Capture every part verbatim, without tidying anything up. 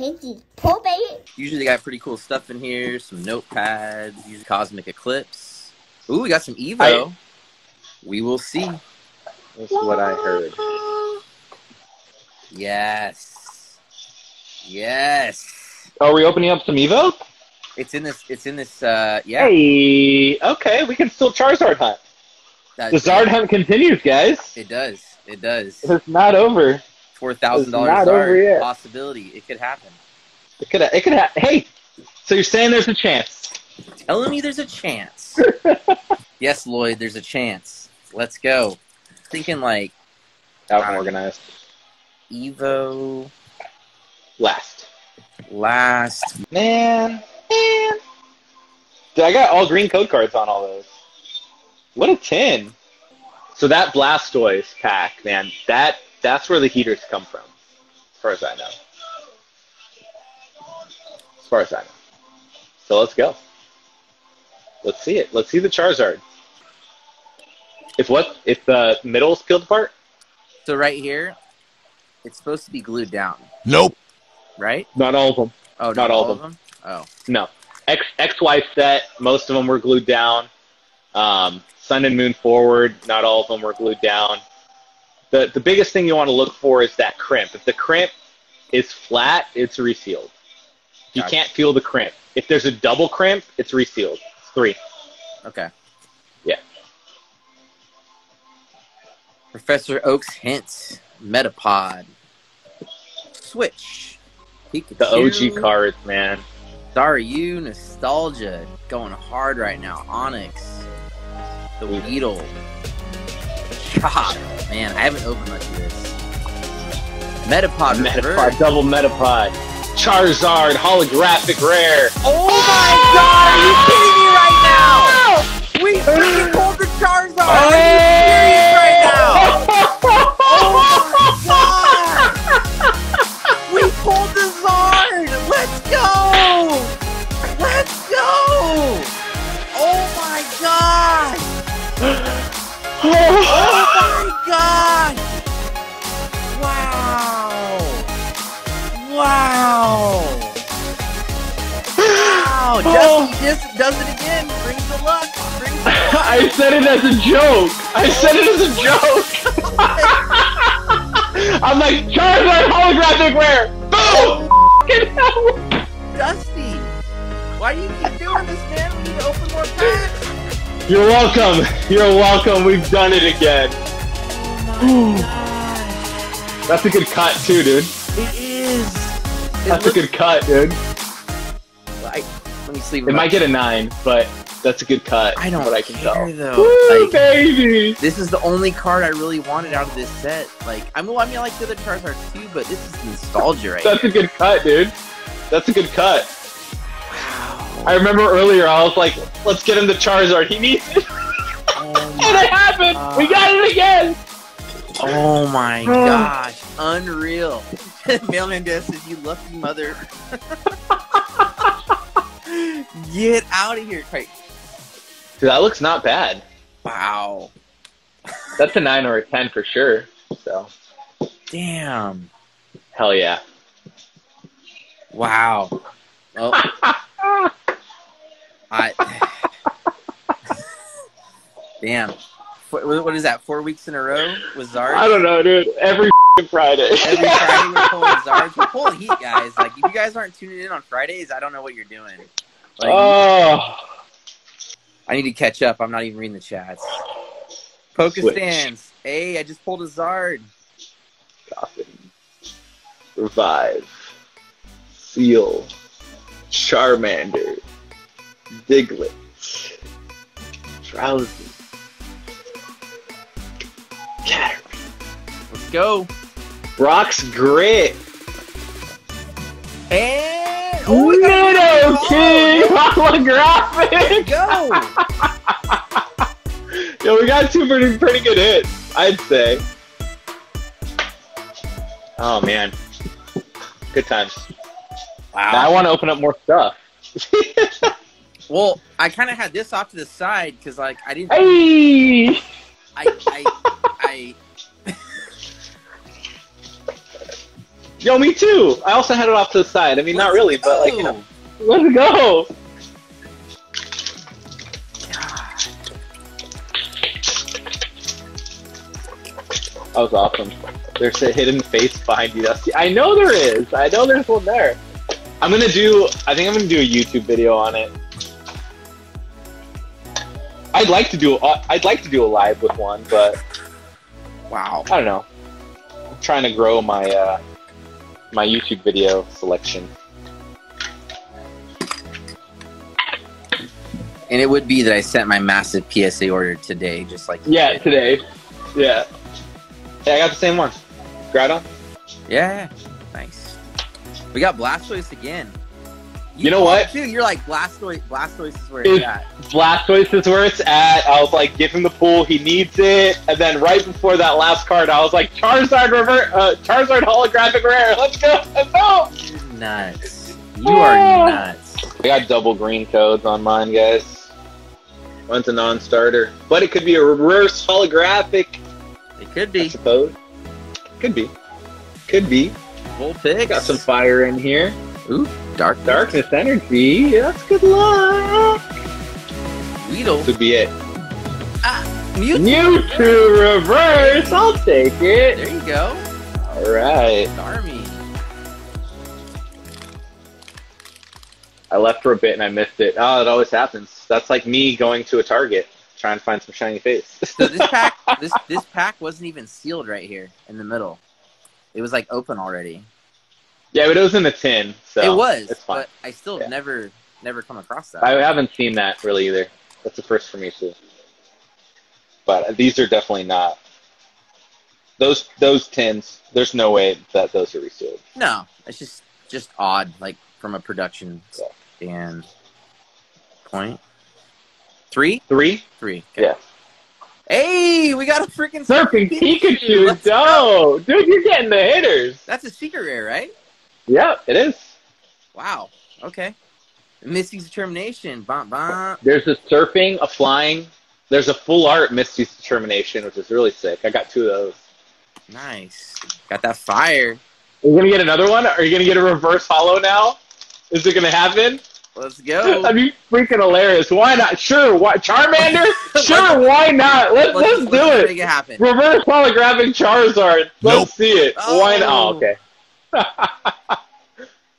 take these pull bait. Usually they got pretty cool stuff in here. Some notepads. Use Cosmic Eclipse. Ooh, we got some Evo. I... We will see. That's what I heard. Yes. Yes. Are we opening up some Evo? It's in this. It's in this. Uh, yeah. Hey. Okay, we can still Charizard hunt. That's the Zard hunt continues, guys. It does. It does. It's not over. Four thousand dollars Zard possibility. It could happen. It could. It could happen. Hey. So you're saying there's a chance? Telling me there's a chance. Yes, Lloyd. There's a chance. Let's go. Thinking like. Out organized. Evo. Last. Last. Man. Man. Dude, I got all green code cards on all those. What a tin. So that Blastoise pack, man, that that's where the heaters come from, as far as I know. As far as I know. So let's go. Let's see it. Let's see the Charizard. If what if the middle's peeled apart? So right here, it's supposed to be glued down. Nope. Right? Not all of them. Oh, not, not all, all of them. them? Oh. No. X, X Y set, most of them were glued down. Um, Sun and Moon forward, not all of them were glued down. The, the biggest thing you want to look for is that crimp. If the crimp is flat, it's resealed. You Got can't it. feel the crimp. If there's a double crimp, it's resealed. It's three. Okay. Yeah. Professor Oak's hints. Metapod. Switch. Pikachu. The O G cards, man. Sorry, you nostalgia going hard right now. Onyx, the Weedle, God, man, I haven't opened much of this. Metapod, Metapod, double Metapod, Charizard, holographic rare. Oh my God, are you kidding me right now? We freaking pulled the Charizard. Are you serious right now? Oh my God, we pulled the Zard. Let's go. Let's go! Oh my God! Oh my God! Wow! Wow! Wow! Oh. Dusty just does it again. Brings the luck. Brings the luck. I said it as a joke. I said it as a joke. I'm like Charizard holographic rare. Boom! Oh, Dusty. Why do you keep doing this, man? We need to open more packs. You're welcome. You're welcome. We've done it again. Oh my God. That's a good cut, too, dude. It is. That's it a good cut, dude. Like, let me sleep. It might get a nine, but that's a good cut. I don't what I can care, tell. Though. Woo, like, baby. This is the only card I really wanted out of this set. Like, I mean, I mean, I like the other Charizards too, but this is nostalgia, right? That's here. a good cut, dude. That's a good cut. I remember earlier, I was like, let's get him the Charizard. He needs it. Oh and it happened. God. We got it again. Oh, my gosh. Unreal. Mailman Death says, you lucky mother. Get out of here. Wait. Dude, that looks not bad. Wow. That's a nine or a ten for sure. So. Damn. Hell yeah. Wow. Oh. I damn. What, what is that? Four weeks in a row with Zard? I don't know, dude. Every Friday. Every Friday we're pulling Zards. We're pulling heat, guys. Like, if you guys aren't tuning in on Fridays, I don't know what you're doing. Like, oh. I need to catch up. I'm not even reading the chats. PokéChase. Hey, I just pulled a Zard. Coffin. Revive. Seal. Charmander. Diglett. Drowsy. Cattery. Let's go. Brock's Grit. And... Oh, Nidoking! Holographic! Let's go! Yo, we got two pretty, pretty good hits, I'd say. Oh, man. Good times. Wow. Now I want to open up more stuff. Well, I kind of had this off to the side because, like, I didn't. Hey! I, I, I. Yo, me too! I also had it off to the side. I mean, let's not really, go. But like, you know. Let's go! That was awesome. There's a hidden face behind you, Dusty. I know there is! I know there's one there. I'm gonna do, I think I'm gonna do a YouTube video on it. I'd like to do, I'd like to do a live with one, but... Wow. I don't know. I'm trying to grow my, uh, my YouTube video selection. And it would be that I sent my massive P S A order today, just like you yeah, did. today. Yeah. Hey, I got the same one. Groudon? Yeah. Nice. We got Blastoise again. You, you know what? Too. You're like, Blastoise, Blastoise is where it's, it's at. Blastoise is where it's at. I was like, give him the pool. He needs it. And then right before that last card, I was like, Charizard revert, uh, Charizard holographic rare. Let's go. Let's go. You're nuts. You oh. are nuts. I got double green codes on mine, guys. One's a non-starter. But it could be a reverse holographic. It could be. I suppose. Could be. Could be. Full pick. Got some fire in here. Ooh. Darkness. Darkness energy. That's good luck. Weedle. Could be it. Ah, Mewtwo. Mewtwo reverse. I'll take it. There you go. All right. Starmie. I left for a bit and I missed it. Oh, it always happens. That's like me going to a Target trying to find some shiny face. So this pack, this this pack wasn't even sealed right here in the middle. It was like open already. Yeah, but it was in the tin, so it was. It's fine. But I still yeah. never, never come across that. I haven't seen that really either. That's the first for me too. But these are definitely not those those tins. There's no way that those are resealed. No, it's just just odd, like from a production yeah. stand point. Three, three, three. Okay. Yeah. Hey, we got a freaking surfing Pikachu. Pikachu. No, dude, you're getting the hitters. That's a secret rare, right? Yeah, it is. Wow. Okay. Misty's Determination. Bom, bom. There's a surfing, a flying. There's a full art Misty's Determination, which is really sick. I got two of those. Nice. Got that fire. We're going to get another one? Are you going to get a reverse holo now? Is it going to happen? Let's go. That'd be freaking hilarious. Why not? Sure. Why Charmander? Sure. Why not? Let's, let's, let's do let's it. Make it happen. Reverse holographic Charizard. Let's nope. see it. Oh. Why not? Oh, okay.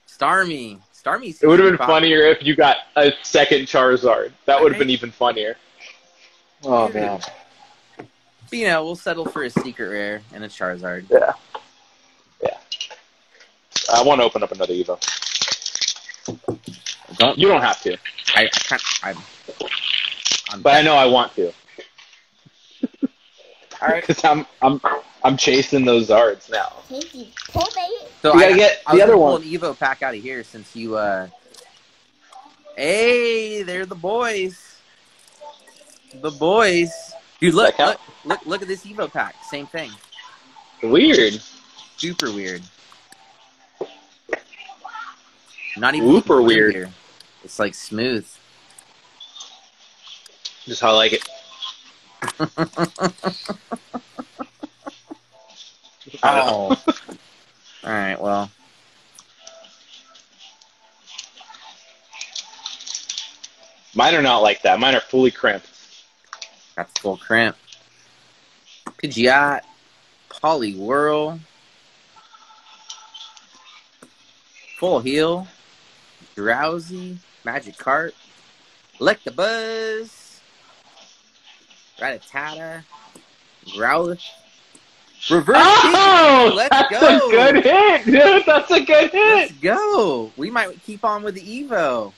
Starmie. Starmie. It would have been popular. funnier if you got a second Charizard. That would have right. been even funnier. Oh, Dude. man. But, you know, we'll settle for a secret rare and a Charizard. Yeah. Yeah. I want to open up another Evo. Don't, you don't have to. I, I can't. I'm, I'm but dead. I know I want to. All right, because I'm I'm I'm chasing those Zards now. So I gotta get the other one. An Evo pack out of here since you. Uh... Hey, they're the boys. The boys. Dude, look, look, look, look at this Evo pack. Same thing. Weird. Super weird. Not even super weird. Here. It's like smooth. Just how I like it. Oh. Alright, well. Mine are not like that. Mine are fully crimped. That's full crimp. Pidgeot. Polly Whirl. Full heal. Drowsy. Magikarp. Electabuzz. Ratatata, Growlithe, reverse. Oh, let's that's go. a good hit, dude. That's a good hit. Let's go. We might keep on with the Evo.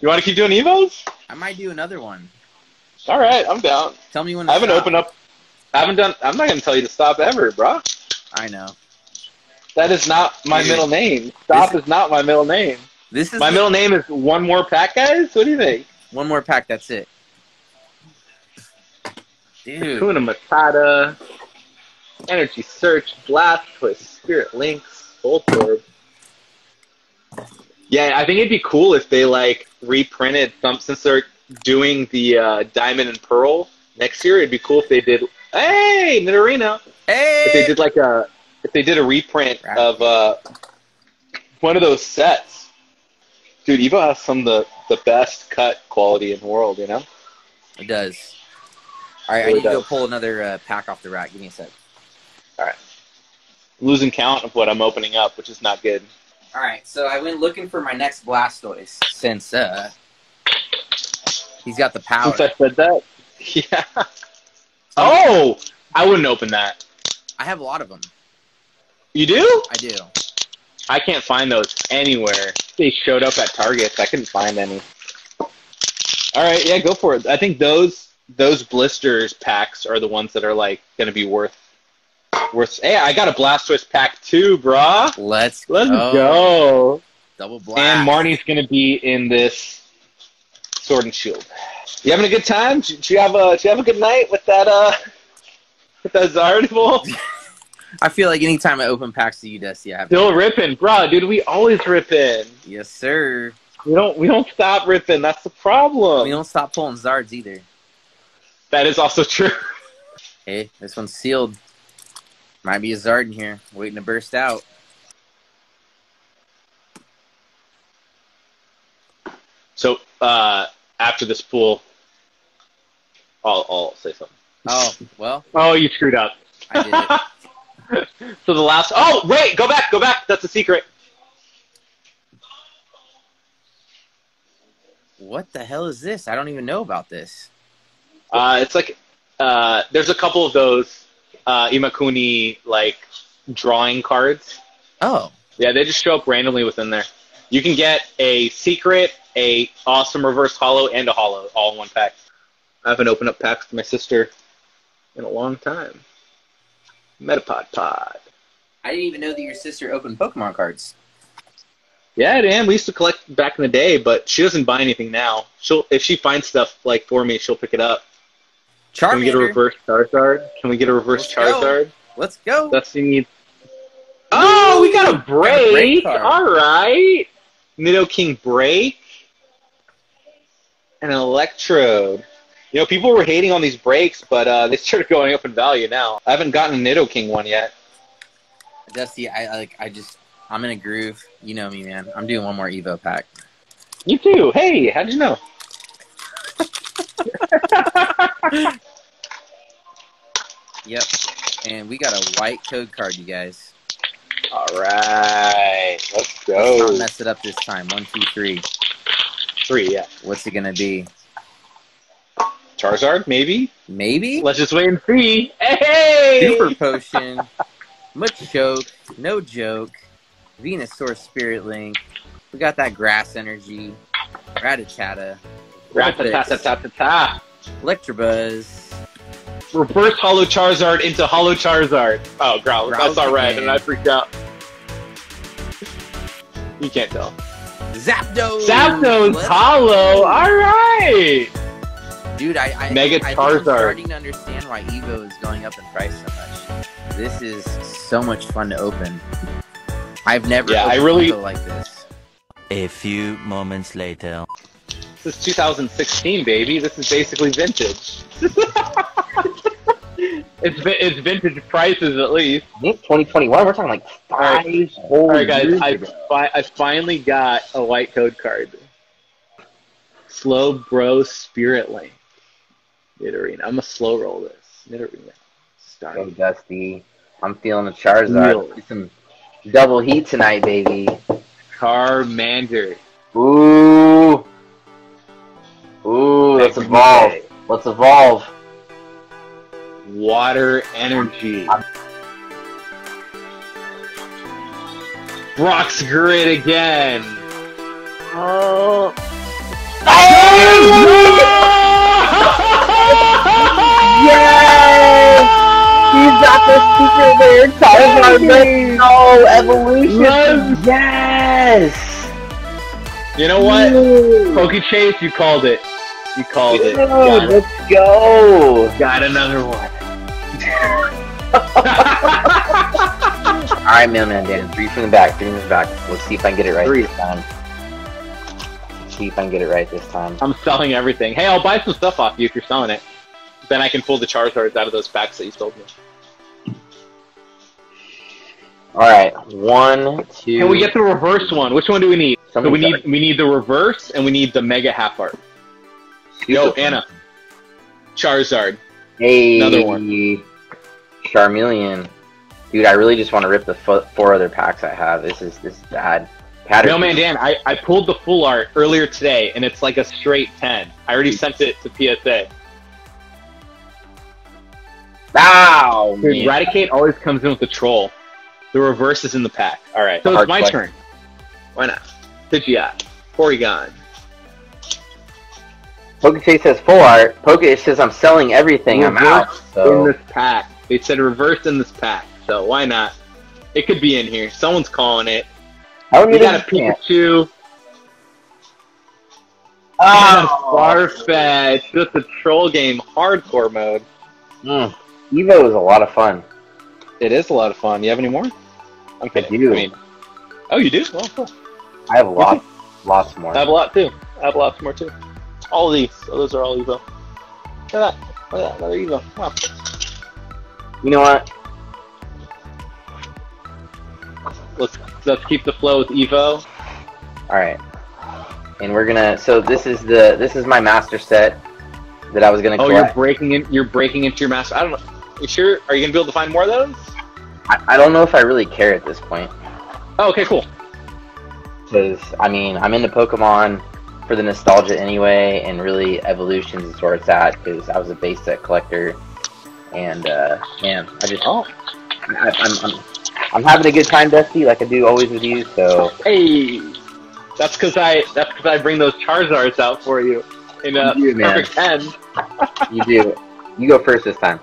You want to keep doing Evos? I might do another one. All right, I'm down. Tell me when. To I haven't stop. opened up. I haven't done. I'm not gonna tell you to stop ever, bro. I know. That is not my Dude. middle name. Stop this is, is not my middle name. This is my middle name is one more pack, guys. What do you think? One more pack. That's it. Dude. Hakuna Matata, Energy Search, Blastoise, Spirit Lynx, Voltorb. Yeah, I think it'd be cool if they like reprinted some since they're doing the uh, Diamond and Pearl next year. It'd be cool if they did. Hey, Nidorino. Hey. If they did like a, if they did a reprint of uh, one of those sets. Dude, Evo has some of the, the best cut quality in the world, you know? It does. All right, really I need does. to go pull another uh, pack off the rack. Give me a sec. All right. I'm losing count of what I'm opening up, which is not good. All right, so I went looking for my next Blastoise since uh, he's got the power. Since I said that? Yeah. Oh! I wouldn't open that. I have a lot of them. You do? I do. I can't find those anywhere. They showed up at Target. So I couldn't find any. All right, yeah, go for it. I think those those blisters packs are the ones that are like going to be worth worth. Hey, I got a Blastoise pack too, brah. Let's let's go. go. Double blast. And Marnie's going to be in this Sword and Shield. You having a good time? Did you have a did you have a good night with that uh with that Zard bowl? I feel like any time I open packs to you, Dusty, I have still to ripping, bro, dude. We always ripping. Yes, sir. We don't we don't stop ripping. That's the problem. We don't stop pulling Zards either. That is also true. Hey, this one's sealed. Might be a Zard in here, waiting to burst out. So uh, after this pool, I'll I'll say something. Oh well. Oh, you screwed up. I did it. So the last... Oh, wait! Go back! Go back! That's a secret. What the hell is this? I don't even know about this. Uh, it's like... Uh, there's a couple of those uh, Imakuni, like, drawing cards. Oh. Yeah, they just show up randomly within there. You can get a secret, a awesome reverse holo, and a holo all in one pack. I haven't opened up packs to my sister in a long time. Metapod pod. I didn't even know that your sister opened Pokemon cards. Yeah, damn. We used to collect back in the day, but she doesn't buy anything now. She'll if she finds stuff like for me, she'll pick it up. Charmander. Can we get a reverse Charizard? Can we get a reverse Let's Charizard? Go. Let's go. That's what you need. Oh, we got a break. Got a break All right. Nidoking break. And an Electrode. You know, people were hating on these breaks, but uh, they started going up in value now. I haven't gotten a Nidoking one yet. Dusty, I like. I just, I'm in a groove. You know me, man. I'm doing one more Evo pack. You too. Hey, how'd you know? Yep. And we got a white code card, you guys. All right. Let's go. Let's not mess it up this time. One, two, three. Three, yeah. What's it going to be? Charizard, maybe? Maybe? Let's just wait and see. Hey! Super Potion, Machoke, No Joke, Venusaur Spirit Link. We got that Grass Energy, Ratatata, Ratatata, Electabuzz. Reverse Holo Charizard into Holo Charizard. Oh, Growlithe. That's alright, and I freaked out. You can't tell. Zapdos! Zapdos Holo! Alright! Dude, I, I, Mega I, I Charizard. Think I'm starting to understand why Evo is going up in price so much. This is so much fun to open. I've never yeah, opened I really... Evo like this. A few moments later. This is two thousand sixteen, baby. This is basically vintage. it's it's vintage prices, at least. It's twenty twenty-one. We're talking like five right. whole All right, guys. I, fi I finally got a white code card. Slow Bro Spirit Link. Nidoring. I'm gonna slow roll this. Nidoring. Starmie. Hey, Dusty. I'm feeling a Charizard. Really? Some double heat tonight, baby. Charmander. Ooh. Ooh, let's evolve. Let's evolve. Water energy. I'm Brock's Grid again. Oh. Oh! Yes! He's got the secret there. Charizard, no evolution. Yes. yes. You know what? PokéChase, you called it. You called Dude, it. Got let's it. go. Got another one. All right, Mailman Dan, three from the back, three from the back. Let's see if I can get it right three. this time. Let's see if I can get it right this time. I'm selling everything. Hey, I'll buy some stuff off you if you're selling it. Then I can pull the Charizards out of those packs that you sold me. Alright, one, two... Can we get the reverse one? Which one do we need? Somebody so we need, we need the reverse, and we need the Mega Half Art. Yo, Anna. Charizard. Hey. Another one. Charmeleon. Dude, I really just want to rip the f four other packs I have. This is this is bad. Cattery. No, man, Dan, I, I pulled the full art earlier today, and it's like a straight ten. I already Jeez. sent it to P S A. Wow, dude, man. Raticate always comes in with a troll. The reverse is in the pack. All right, so it's my play. turn. Why not? Pidgeot, Porygon. PokéChase says full art. PokéChase says I'm selling everything. Reverse I'm out. So. In this pack, they said reverse in this pack. So why not? It could be in here. Someone's calling it. How we got a Pikachu. Oh, Farfetch'd. Just a troll game, hardcore mode. Mm. Evo is a lot of fun. It is a lot of fun. You have any more? I'm kidding. I do. I mean, oh, you do? Well, cool. I have lots, lots more. I have a lot, too. I have lots more, too. All of these. So those are all Evo. Look at that. Look at that. Another Evo. Wow. You know what? Let's, let's keep the flow with Evo. All right. And we're going to... So this is the this is my master set that I was going to collect. Oh, you're breaking, in, you're breaking into your master... I don't know. You sure? Are you gonna be able to find more of those? I, I don't know if I really care at this point. Oh, okay, cool. Because I mean, I'm into Pokemon for the nostalgia anyway, and really evolutions is where it's at. Because I was a base set collector, and uh, man, I just oh, I, I'm, I'm I'm having a good time, Dusty, like I do always with you. So hey, that's because I that's because I bring those Charizards out for you in a you do, perfect man. end. You do. You go first this time.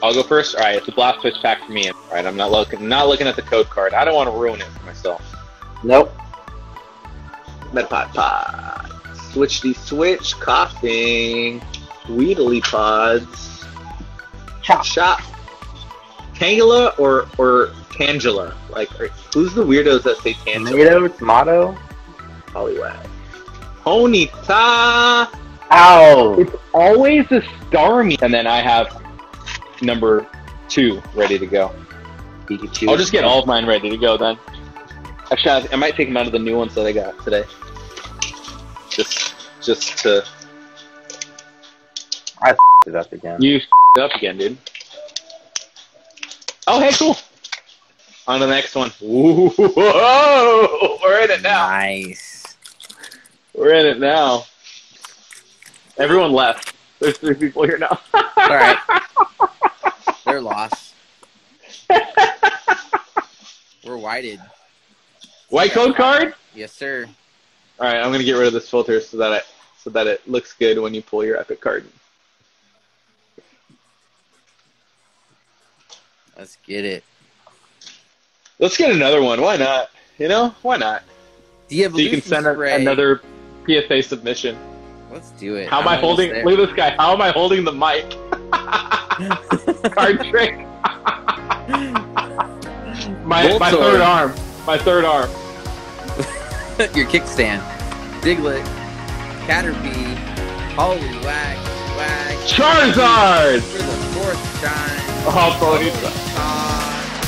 I'll go first. All right, it's a Blastoise pack for me. All right, I'm not looking, not looking at the code card. I don't want to ruin it for myself. Nope. Metapod pod. Switch the switch. Coughing. Weedle pods. Chop. Chop. Tangela or or Tangela. Like, who's the weirdos that say Tangela? Weirdo. Tomato. Polly Whirl. Ponyta. Ow. It's always a Starmie. And then I have number two ready to go. Pikachu. I'll just get all of mine ready to go then. Actually, I might take them out of the new ones that I got today. Just, just to. I f***ed it up again. You f***ed it up again, dude. Oh, hey, cool. On to the next one. Ooh, whoa, we're in it now. Nice. We're in it now. Everyone left. There's three people here now. All right. They're lost. We're whited. White code card? Yes, sir. All right, I'm gonna get rid of this filter so that I, so that it looks good when you pull your epic card. Let's get it. Let's get another one. Why not? You know, why not? So you can send a, another P S A submission. Let's do it. How am I holding? Look at this guy. How am I holding the mic? Card trick. my my third arm. My third arm. Your kickstand. Diglett. Caterpie. Holy whack. Whack. Charizard! For the fourth time. Oh, Polly. Oh,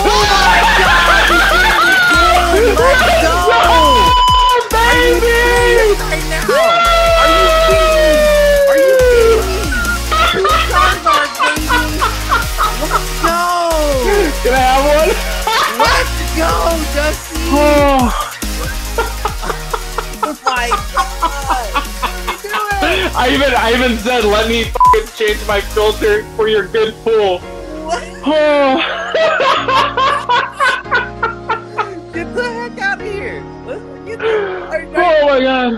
oh my god! You can't let go! Baby! Right now! Are you kidding me? Let's go! Can I have one? Let's go, Dusty! Oh, oh my god! Do it! I even, I even said, let me f***ing change my filter for your good pool. What? Oh. Get the heck out of here! Let's get the... Oh my god!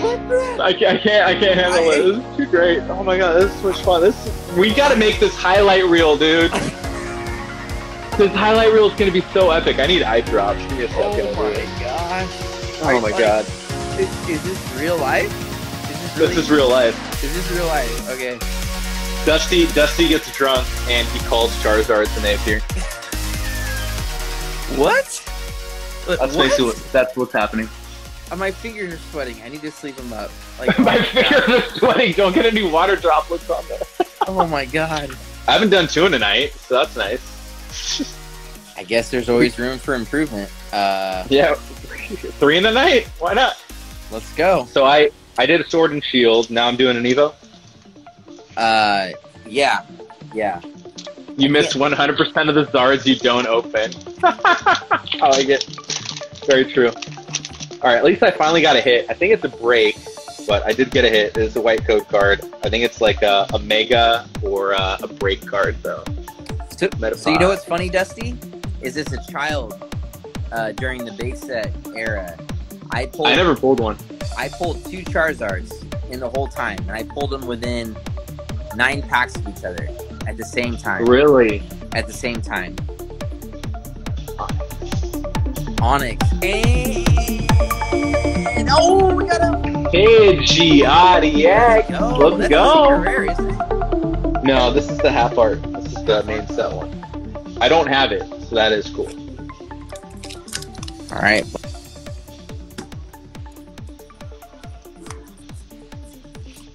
What the? I can't, I can't, I can't handle I, it. This is too great. Oh my god, this is so much fun. This is, we gotta make this highlight reel, dude. This highlight reel is gonna be so epic. I need eye drops. Give me a second. Oh my gosh. Oh my god. Is, is this real life? Is this, really, this is real life. Is this real life? Okay. Dusty, Dusty gets drunk and he calls Charizards and they appear. What? That's what? basically what, that's what's happening. My fingers are sweating. I need to sleep them up. Like, my oh fingers god. are sweating. Don't get any water droplets on there. Oh my god. I haven't done two in a night, so that's nice. I guess there's always room for improvement. Uh, yeah, three in the night. Why not? Let's go. So I, I did a Sword and Shield. Now I'm doing an Evo. Uh, yeah, yeah. You I missed one hundred percent of the Zards you don't open. I like it. Very true. All right, at least I finally got a hit. I think it's a break, but I did get a hit. It is a white code card. I think it's like a, a mega or a, a break card, though. So, so you know what's funny, Dusty? Is this a child uh, during the base set era? I pulled. I never pulled one. I pulled two Charizards in the whole time, and I pulled them within nine packs of each other at the same time. Really? At the same time. Onyx. And oh, we got a Pidgeot. Oh, let's go. Rare, no, this is the half art. This is the main set one. I don't have it, so that is cool. All right.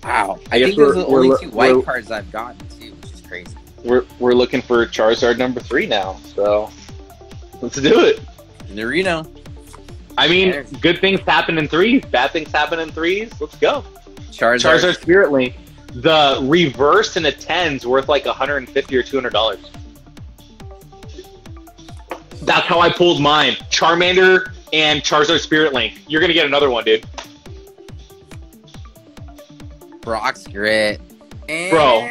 Wow. I, I guess think those are the only two white cards I've gotten too, which is crazy. We're we're looking for Charizard number three now, so let's do it. Nerino. I mean, There's... good things happen in threes, bad things happen in threes. Let's go. Charizard, Charizard Spirit Link. The reverse in a ten's worth like a hundred fifty dollars or two hundred dollars. That's how I pulled mine. Charmander and Charizard Spirit Link. You're gonna get another one, dude. Brock's Grit. And... Bro.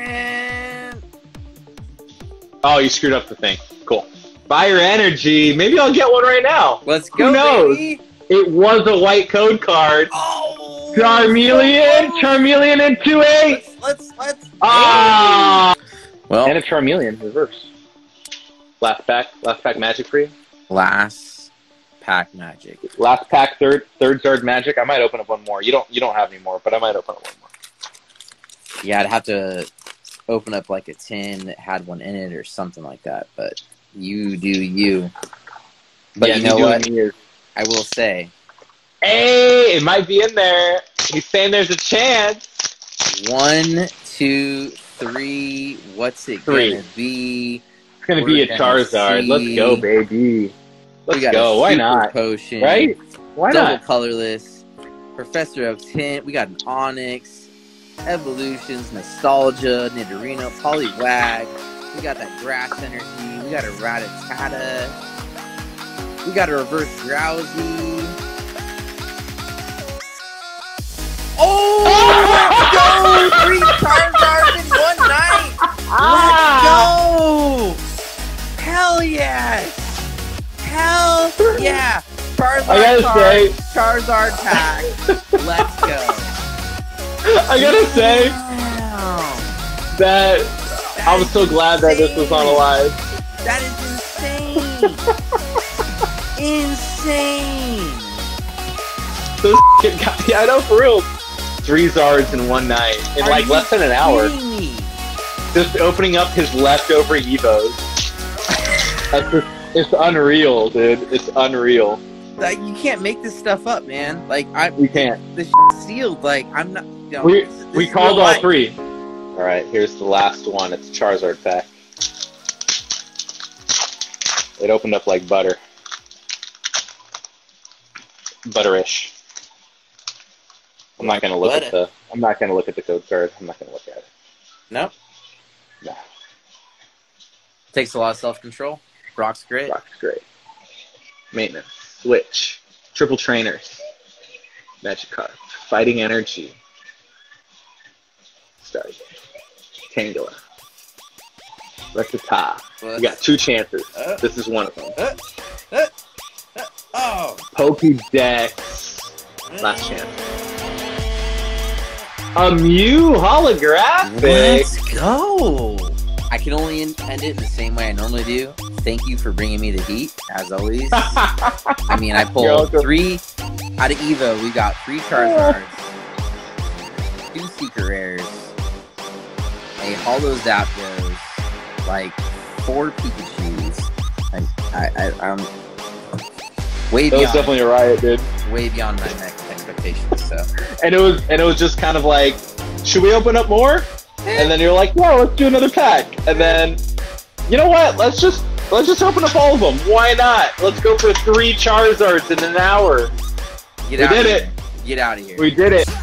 Oh, you screwed up the thing. Cool. Buy your energy. Maybe I'll get one right now. Let's go, Who knows? Baby. It was a white code card. Oh. Charmeleon. Oh. Charmeleon and two eight. Let's, let's, let's. Ah. Well. And a Charmeleon reverse. Last pack. Last pack magic for you. Last pack magic. Last pack third, third Zard magic. I might open up one more. You don't, you don't have any more, but I might open up one more. Yeah, I'd have to open up like a tin that had one in it or something like that. But you do you. But yeah, you know what? I will say. Hey, it might be in there. He's saying there's a chance. One, two, three. What's it going to be? It's going to be a Charizard. Let's go, baby. Let's go. Why not? Potion. Right? Why not? Double colorless. Professor of Tint. We got an Onyx. Evolutions, Nostalgia, Nidorino, Polly Wag. We got that grass energy. We got a Ratatata. We got a reverse Drowsy. Oh! Oh! Let's go! Three Charizards in one night! Ah. Let's go! Hell yeah! Hell yeah! Charizard, Charizard, Charizard pack. Let's go. I gotta say wow. that, that I'm so glad insane. that this was on Alive. That is insane. insane. Those shit got yeah, I know for real. Three Zards in one night in Are like less than an hour. Me? Just opening up his leftover Evos. That's just, it's unreal, dude. It's unreal. Like you can't make this stuff up, man. Like I, we can't. This shit's sealed. Like I'm not. No, we this, this we called all life. three. All right, here's the last one. It's Charizard pack. It opened up like butter, butterish. I'm not gonna look butter. at the. I'm not gonna look at the code card. I'm not gonna look at it. No. No. Nah. Takes a lot of self control. Brock's great. Brock's great. Maintenance. Switch, Triple Trainers, Magikarp, Fighting Energy, Start, Tangela, Ratatata. We got two chances. Uh, this is one of them. Uh, uh, uh, oh. Pokédex. Last chance. A Mew holographic. Let's go. I can only end it in the same way I normally do. Thank you for bringing me the heat, as always. I mean, I pulled three out of Evo. We got three Charizards, yeah. two Secret Rares, a Holo Zapdos, like four Pikachus. I, I, I, I'm way beyond. That was definitely a riot, dude. Way beyond my next expectations. So. and it was, and it was just kind of like, should we open up more? And then you're like, no, let's do another pack. And then, you know what? Let's just Let's just open up all of them. Why not? Let's go for three Charizards in an hour. Get we out did of here. it. Get out of here. We did it.